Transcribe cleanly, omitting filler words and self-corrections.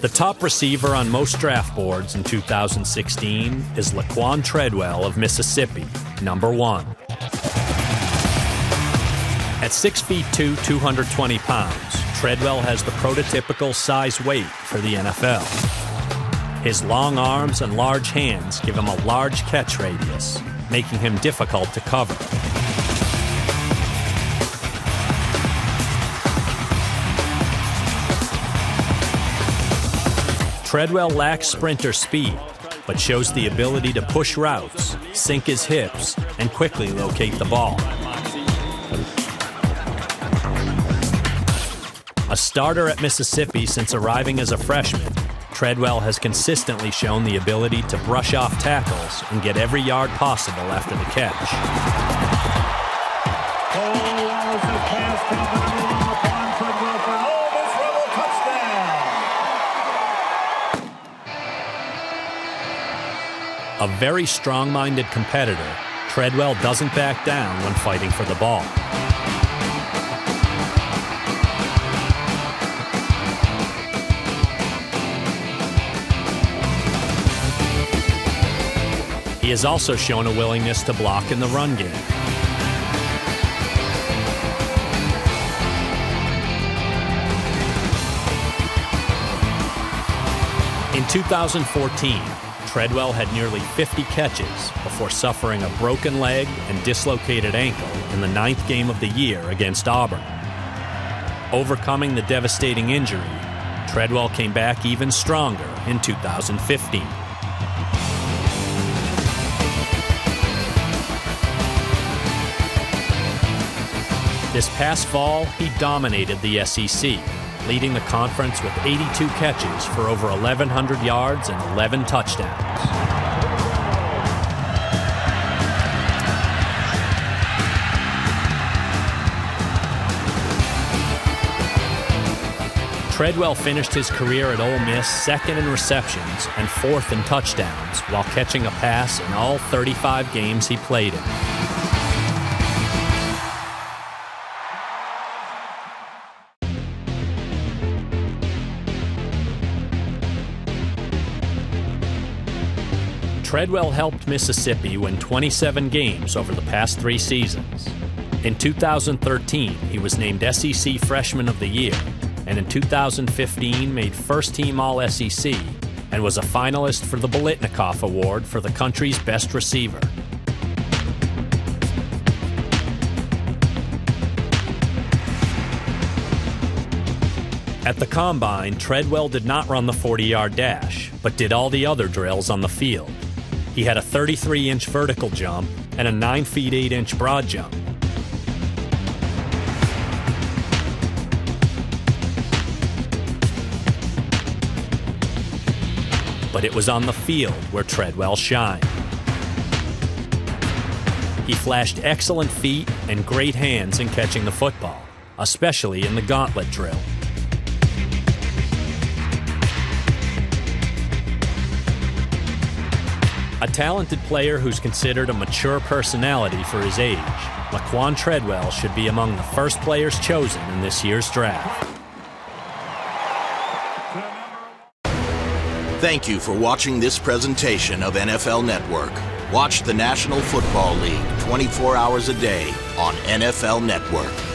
The top receiver on most draft boards in 2016 is Laquon Treadwell of Mississippi, number one. At 6'2", 220 pounds, Treadwell has the prototypical size weight for the NFL. His long arms and large hands give him a large catch radius, making him difficult to cover. Treadwell lacks sprinter speed, but shows the ability to push routes, sink his hips, and quickly locate the ball. A starter at Mississippi since arriving as a freshman, Treadwell has consistently shown the ability to brush off tackles and get every yard possible after the catch. A very strong-minded competitor, Treadwell doesn't back down when fighting for the ball. He has also shown a willingness to block in the run game. In 2014, Treadwell had nearly 50 catches before suffering a broken leg and dislocated ankle in the 9th game of the year against Auburn. Overcoming the devastating injury, Treadwell came back even stronger in 2015. This past fall, he dominated the SEC, leading the conference with 82 catches for over 1,100 yards and 11 touchdowns. Treadwell finished his career at Ole Miss 2nd in receptions and 4th in touchdowns while catching a pass in all 35 games he played in. Treadwell helped Mississippi win 27 games over the past 3 seasons. In 2013, he was named SEC Freshman of the Year, and in 2015 made first-team All-SEC and was a finalist for the Biletnikoff Award for the country's best receiver. At the Combine, Treadwell did not run the 40-yard dash, but did all the other drills on the field. He had a 33-inch vertical jump and a 9 feet 8-inch broad jump. But it was on the field where Treadwell shined. He flashed excellent feet and great hands in catching the football, especially in the gauntlet drill. A talented player who's considered a mature personality for his age, Laquon Treadwell should be among the first players chosen in this year's draft. Thank you for watching this presentation of NFL Network. Watch the National Football League 24 hours a day on NFL Network.